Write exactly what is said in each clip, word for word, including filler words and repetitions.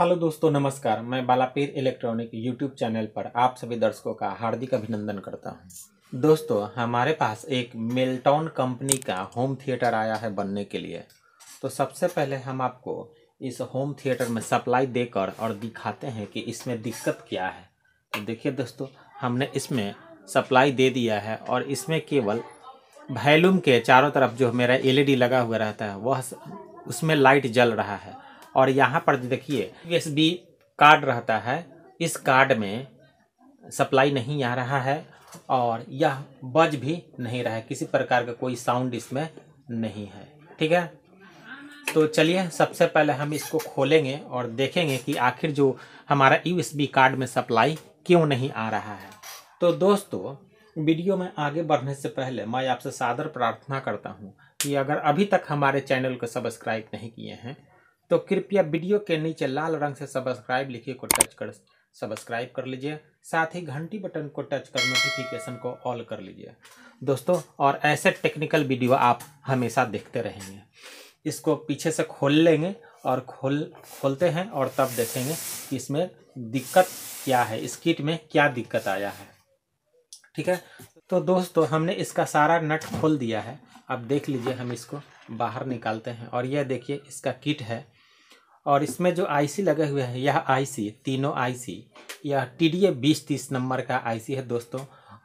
Hello दोस्तों नमस्कार। मैं बालापीर इलेक्ट्रॉनिक यूट्यूब चैनल पर आप सभी दर्शकों का हार्दिक अभिनंदन करता हूं। दोस्तों हमारे पास एक मिल्टौन कंपनी का होम थिएटर आया है बनने के लिए, तो सबसे पहले हम आपको इस होम थिएटर में सप्लाई देकर और दिखाते हैं कि इसमें दिक्कत क्या है। तो देखिए दोस्तों, हमने इसमें सप्लाई दे दिया है और इसमें केवल वॉल्यूम के चारों तरफ जो मेरा एलईडी लगा हुआ रहता है वह उसमें लाइट जल रहा है। और यहाँ पर देखिए यूएसबी कार्ड रहता है, इस कार्ड में सप्लाई नहीं आ रहा है और यह बज भी नहीं रहा है, किसी प्रकार का कोई साउंड इसमें नहीं है। ठीक है, तो चलिए सबसे पहले हम इसको खोलेंगे और देखेंगे कि आखिर जो हमारा यूएसबी कार्ड में सप्लाई क्यों नहीं आ रहा है। तो दोस्तों वीडियो में आगे बढ़ने से पहले मैं आपसे सादर प्रार्थना करता हूँ कि अगर अभी तक हमारे चैनल को सब्सक्राइब नहीं किए हैं तो कृपया वीडियो के नीचे लाल रंग से सब्सक्राइब लिखे को टच कर सब्सक्राइब कर लीजिए, साथ ही घंटी बटन को टच कर नोटिफिकेशन को ऑल कर लीजिए दोस्तों, और ऐसे टेक्निकल वीडियो आप हमेशा देखते रहेंगे। इसको पीछे से खोल लेंगे और खोल खोलते हैं और तब देखेंगे कि इसमें दिक्कत क्या है, इस किट में क्या दिक्कत आया है। ठीक है, तो दोस्तों हमने इसका सारा नट खोल दिया है। अब देख लीजिए, हम इसको बाहर निकालते हैं और यह देखिए इसका किट है और इसमें जो आईसी लगे हुए हैं, यह आईसी, तीनों आईसी, यह टीडीए बीस तीस नंबर का आईसी है दोस्तों।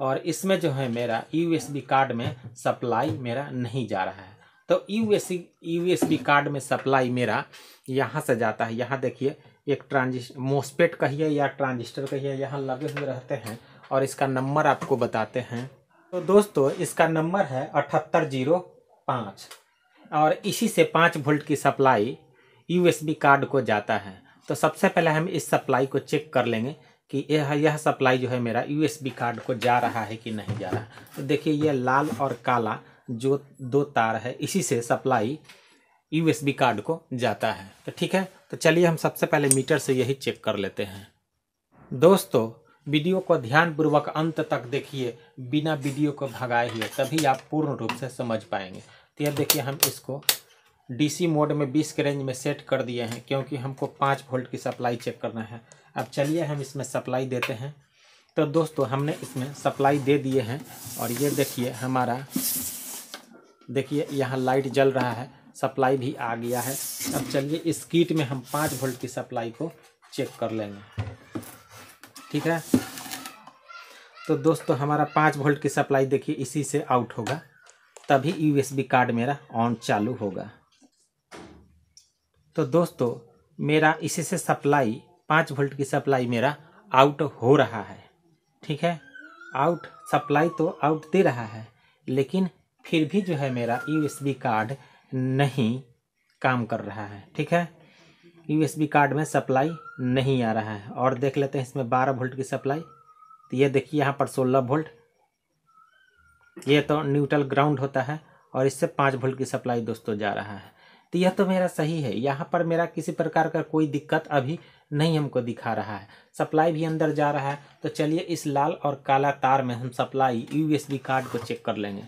और इसमें जो है मेरा यूएसबी कार्ड में सप्लाई मेरा नहीं जा रहा है, तो यूएसबी यूएसबी कार्ड में सप्लाई मेरा यहाँ से जाता है। यहाँ देखिए एक ट्रांजिस्टर, मोस्पेट कहिए या ट्रांजिस्टर कहिए, यहाँ लगे हुए रहते हैं और इसका नंबर आपको बताते हैं। तो दोस्तों इसका नंबर है अठहत्तर जीरो पाँच, और इसी से पाँच वोल्ट की सप्लाई यूएसबी कार्ड को जाता है। तो सबसे पहले हम इस सप्लाई को चेक कर लेंगे कि यह यह सप्लाई जो है मेरा यूएसबी कार्ड को जा रहा है कि नहीं जा रहा है। तो देखिए ये लाल और काला जो दो तार है, इसी से सप्लाई यूएसबी कार्ड को जाता है। तो ठीक है, तो चलिए हम सबसे पहले मीटर से यही चेक कर लेते हैं। दोस्तों वीडियो को ध्यानपूर्वक अंत तक देखिए, बिना वीडियो को भगाए हुए, तभी आप पूर्ण रूप से समझ पाएंगे। तो यह देखिए हम इसको डीसी मोड में बीस के रेंज में सेट कर दिए हैं क्योंकि हमको पाँच वोल्ट की सप्लाई चेक करना है। अब चलिए हम इसमें सप्लाई देते हैं। तो दोस्तों हमने इसमें सप्लाई दे दिए हैं और ये देखिए हमारा, देखिए यहाँ लाइट जल रहा है, सप्लाई भी आ गया है। अब चलिए इस किट में हम पाँच वोल्ट की सप्लाई को चेक कर लेंगे। ठीक है, तो दोस्तों हमारा पाँच वोल्ट की सप्लाई देखिए इसी से आउट होगा, तभी यूएसबी कार्ड मेरा ऑन चालू होगा। तो दोस्तों मेरा इसी से सप्लाई, पाँच वोल्ट की सप्लाई मेरा आउट हो रहा है। ठीक है, आउट सप्लाई तो आउट दे रहा है, लेकिन फिर भी जो है मेरा यूएसबी कार्ड नहीं काम कर रहा है। ठीक है, यूएसबी कार्ड में सप्लाई नहीं आ रहा है। और देख लेते हैं इसमें बारह वोल्ट की सप्लाई, तो ये देखिए यहाँ पर सोलह वोल्ट, ये तो न्यूट्रल ग्राउंड होता है और इससे पाँच वोल्ट की सप्लाई दोस्तों जा रहा है। तो यह तो मेरा सही है, यहाँ पर मेरा किसी प्रकार का कोई दिक्कत अभी नहीं हमको दिखा रहा है, सप्लाई भी अंदर जा रहा है। तो चलिए इस लाल और काला तार में हम सप्लाई यूएसबी कार्ड को चेक कर लेंगे।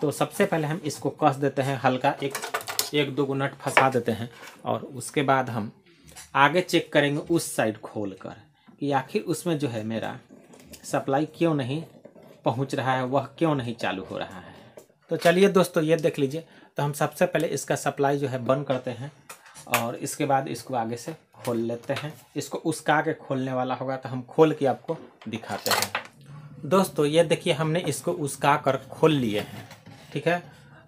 तो सबसे पहले हम इसको कस देते हैं, हल्का एक एक दो नट फंसा देते हैं और उसके बाद हम आगे चेक करेंगे उस साइड खोल कर कि आखिर उसमें जो है मेरा सप्लाई क्यों नहीं पहुंच रहा है, वह क्यों नहीं चालू हो रहा है। तो चलिए दोस्तों ये देख लीजिए, तो हम सबसे पहले इसका सप्लाई जो है बंद करते हैं और इसके बाद इसको आगे से खोल लेते हैं। इसको उसका आगे खोलने वाला होगा तो हम खोल के आपको दिखाते हैं। दोस्तों ये देखिए हमने इसको उसका कर खोल लिए हैं। ठीक है,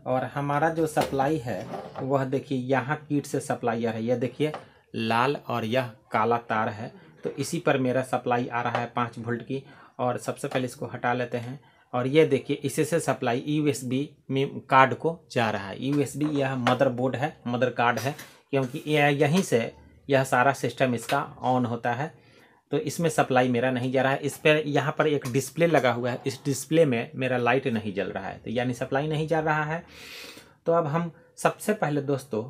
और हमारा जो सप्लाई है वह देखिए यहाँ कीट से सप्लाई आ रहा है, यह देखिए लाल और यह काला तार है, तो इसी पर मेरा सप्लाई आ रहा है पाँच वोल्ट की। और सबसे पहले इसको हटा लेते हैं और ये देखिए इसी से सप्लाई यूएसबी में कार्ड को जा रहा है। यूएसबी यह मदरबोर्ड है, मदर कार्ड है, क्योंकि यह यहीं से यह सारा सिस्टम इसका ऑन होता है। तो इसमें सप्लाई मेरा नहीं जा रहा है। इस पर यहाँ पर एक डिस्प्ले लगा हुआ है, इस डिस्प्ले में मेरा लाइट नहीं जल रहा है, तो यानी सप्लाई नहीं जा रहा है। तो अब हम सबसे पहले दोस्तों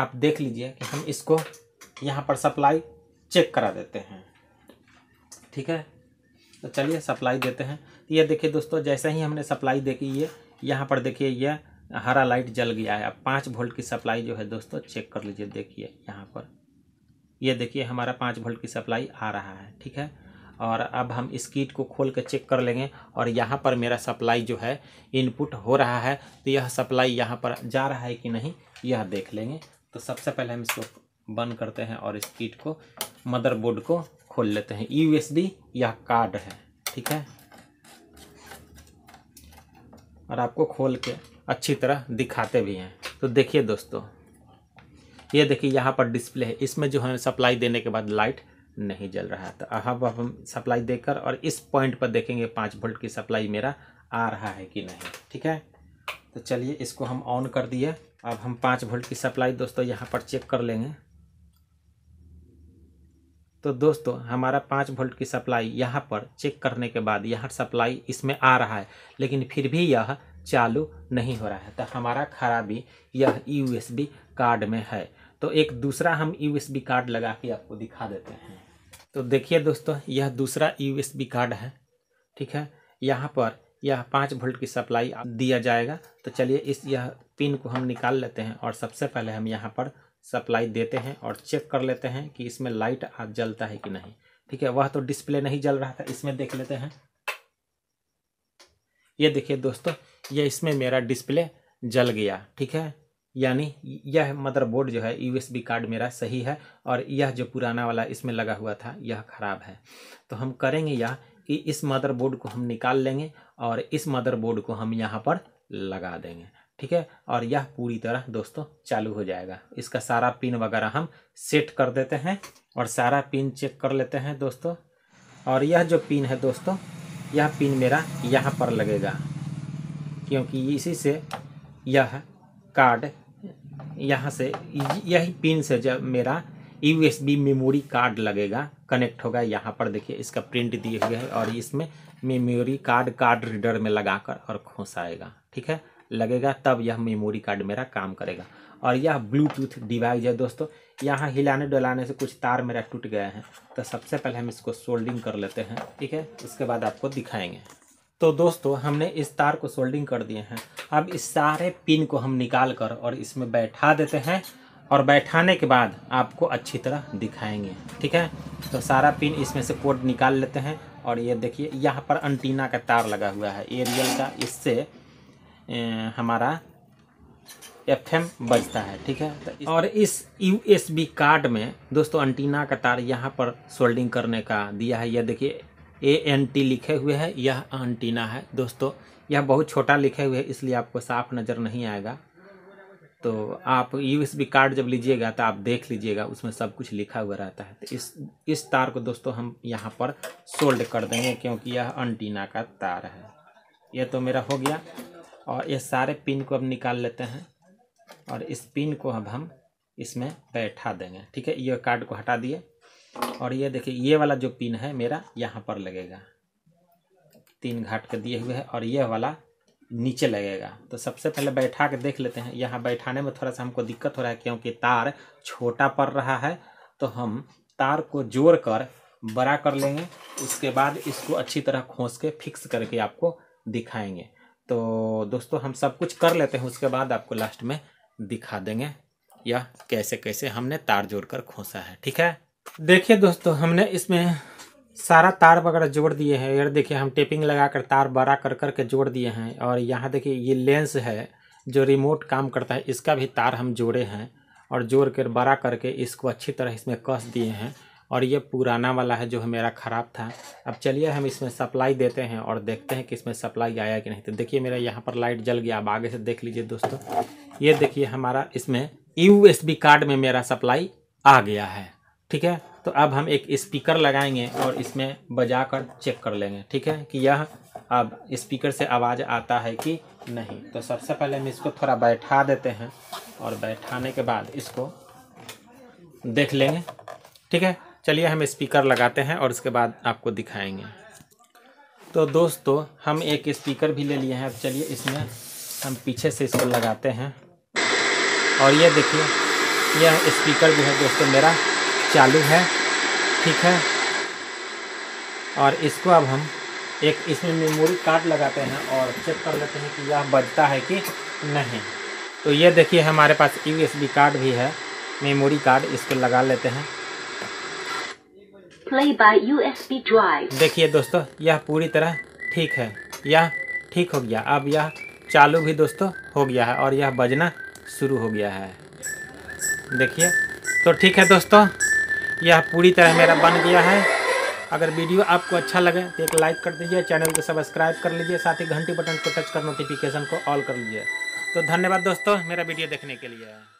आप देख लीजिए कि हम इसको यहाँ पर सप्लाई चेक करा देते हैं। ठीक है, तो चलिए सप्लाई देते हैं। तो ये देखिए दोस्तों, जैसे ही हमने सप्लाई देखी ये यहाँ पर देखिए यह हरा लाइट जल गया है। अब पाँच वोल्ट की सप्लाई जो है दोस्तों चेक कर लीजिए, देखिए यहाँ पर ये देखिए हमारा पाँच वोल्ट की सप्लाई आ रहा है, ठीक है। और अब हम इस किट को खोल कर चेक कर लेंगे और यहाँ पर मेरा सप्लाई जो है इनपुट हो रहा है, तो यह सप्लाई यहाँ पर जा रहा है कि नहीं यह देख लेंगे। तो सबसे पहले हम इसको बंद करते हैं और इस किट को, मदरबोर्ड को खोल लेते हैं। यूएसबी यह कार्ड है, ठीक है, और आपको खोल के अच्छी तरह दिखाते भी हैं। तो देखिए दोस्तों, ये देखिए यहाँ पर डिस्प्ले है, इसमें जो है सप्लाई देने के बाद लाइट नहीं जल रहा है। तो अब हम सप्लाई देकर और इस पॉइंट पर देखेंगे पाँच वोल्ट की सप्लाई मेरा आ रहा है कि नहीं, ठीक है। तो चलिए इसको हम ऑन कर दिए। अब हम पाँच वोल्ट की सप्लाई दोस्तों यहाँ पर चेक कर लेंगे। तो दोस्तों हमारा पाँच वोल्ट की सप्लाई यहाँ पर चेक करने के बाद यहाँ सप्लाई इसमें आ रहा है, लेकिन फिर भी यह चालू नहीं हो रहा है। तो हमारा खराबी यह यूएसबी कार्ड में है। तो एक दूसरा हम यूएसबी कार्ड लगा के आपको दिखा देते हैं। तो देखिए दोस्तों, यह दूसरा यूएसबी कार्ड है, ठीक है। यहाँ पर यह पाँच वोल्ट की सप्लाई दिया जाएगा। तो चलिए इस यह पिन को हम निकाल लेते हैं और सबसे पहले हम यहाँ पर सप्लाई देते हैं और चेक कर लेते हैं कि इसमें लाइट जलता है कि नहीं, ठीक है। वह तो डिस्प्ले नहीं जल रहा था, इसमें देख लेते हैं। ये देखिए दोस्तों, यह इसमें मेरा डिस्प्ले जल गया, ठीक है। यानी यह मदरबोर्ड जो है यूएसबी कार्ड मेरा सही है और यह जो पुराना वाला इसमें लगा हुआ था यह ख़राब है। तो हम करेंगे यह कि इस मदरबोर्ड को हम निकाल लेंगे और इस मदरबोर्ड को हम यहाँ पर लगा देंगे, ठीक है। और यह पूरी तरह दोस्तों चालू हो जाएगा। इसका सारा पिन वगैरह हम सेट कर देते हैं और सारा पिन चेक कर लेते हैं दोस्तों। और यह जो पिन है दोस्तों, यह पिन मेरा यहाँ पर लगेगा, क्योंकि इसी से यह कार्ड यहाँ से, यही पिन से जब मेरा यूएसबी मेमोरी कार्ड लगेगा, कनेक्ट होगा। यहाँ पर देखिए इसका प्रिंट दिए हुए है और इसमें मेमोरी कार्ड कार्ड रीडर में लगाकर और खोसाएगा, ठीक है, लगेगा, तब यह मेमोरी कार्ड मेरा काम करेगा। और यह ब्लूटूथ डिवाइस है दोस्तों। यहाँ हिलाने डुलाने से कुछ तार मेरा टूट गया है। तो सबसे पहले हम इसको सोल्डिंग कर लेते हैं, ठीक है, उसके बाद आपको दिखाएंगे। तो दोस्तों हमने इस तार को सोल्डिंग कर दिए हैं। अब इस सारे पिन को हम निकाल कर और इसमें बैठा देते हैं और बैठाने के बाद आपको अच्छी तरह दिखाएंगे, ठीक है। तो सारा पिन इसमें से कोड निकाल लेते हैं और ये देखिए यहाँ पर एंटीना का तार लगा हुआ है एरियल का, इससे हमारा एफएम बजता है, ठीक है। तो और इस यूएसबी कार्ड में दोस्तों एंटीना का तार यहाँ पर सोल्डिंग करने का दिया है। यह देखिए ए एन टी लिखे हुए है, यह एंटीना है दोस्तों। यह बहुत छोटा लिखे हुए है इसलिए आपको साफ नज़र नहीं आएगा। तो आप यूएसबी कार्ड जब लीजिएगा तो आप देख लीजिएगा, उसमें सब कुछ लिखा हुआ रहता है। तो इस इस तार को दोस्तों हम यहाँ पर सोल्ड कर देंगे, क्योंकि यह एंटीना का तार है। यह तो मेरा हो गया और ये सारे पिन को अब निकाल लेते हैं और इस पिन को अब हम इसमें बैठा देंगे, ठीक है। ये कार्ड को हटा दिए और ये देखिए ये वाला जो पिन है मेरा यहाँ पर लगेगा, तीन घाट के दिए हुए है, और यह वाला नीचे लगेगा। तो सबसे पहले बैठा के देख लेते हैं। यहाँ बैठाने में थोड़ा सा हमको दिक्कत हो रहा है, क्योंकि तार छोटा पड़ रहा है। तो हम तार को जोड़ कर बड़ा कर लेंगे, उसके बाद इसको अच्छी तरह खोस के फिक्स करके आपको दिखाएंगे। तो दोस्तों हम सब कुछ कर लेते हैं, उसके बाद आपको लास्ट में दिखा देंगे यह कैसे कैसे हमने तार जोड़कर खोसा है, ठीक है। देखिए दोस्तों हमने इसमें सारा तार वगैरह जोड़ दिए हैं। यार देखिए हम टेपिंग लगाकर तार बड़ा कर कर के जोड़ दिए हैं। और यहाँ देखिए ये लेंस है जो रिमोट काम करता है, इसका भी तार हम जोड़े हैं और जोड़ कर बड़ा करके इसको अच्छी तरह इसमें कस दिए हैं। और ये पुराना वाला है जो मेरा ख़राब था। अब चलिए हम इसमें सप्लाई देते हैं और देखते हैं कि इसमें सप्लाई आया कि नहीं। तो देखिए मेरा यहाँ पर लाइट जल गया। अब आगे से देख लीजिए दोस्तों, ये देखिए हमारा इसमें यूएसबी कार्ड में मेरा सप्लाई आ गया है, ठीक है। तो अब हम एक स्पीकर लगाएंगे और इसमें बजा कर चेक कर लेंगे, ठीक है, कि यह अब स्पीकर से आवाज़ आता है कि नहीं। तो सबसे पहले हम इसको थोड़ा बैठा देते हैं और बैठाने के बाद इसको देख लेंगे, ठीक है। चलिए हम स्पीकर लगाते हैं और उसके बाद आपको दिखाएंगे। तो दोस्तों हम एक स्पीकर भी ले लिए हैं। अब चलिए इसमें हम पीछे से इसको लगाते हैं और ये देखिए यह स्पीकर जो है दोस्तों मेरा चालू है, ठीक है। और इसको अब हम एक इसमें मेमोरी कार्ड लगाते हैं और चेक कर लेते हैं कि यह बजता है कि नहीं। तो ये देखिए हमारे पास यूएसबी कार्ड भी है, मेमोरी कार्ड, इसको लगा लेते हैं प्ले बाय यूएसबी ड्राइव। देखिए दोस्तों, यह पूरी तरह ठीक है, यह ठीक हो गया। अब यह चालू भी दोस्तों हो गया है और यह बजना शुरू हो गया है। देखिए तो ठीक है दोस्तों, यह पूरी तरह मेरा बन गया है। अगर वीडियो आपको अच्छा लगे तो एक लाइक कर दीजिए, चैनल को सब्सक्राइब कर लीजिए, साथ ही घंटी बटन को टच कर नोटिफिकेशन को ऑल कर लीजिए। तो धन्यवाद दोस्तों मेरा वीडियो देखने के लिए।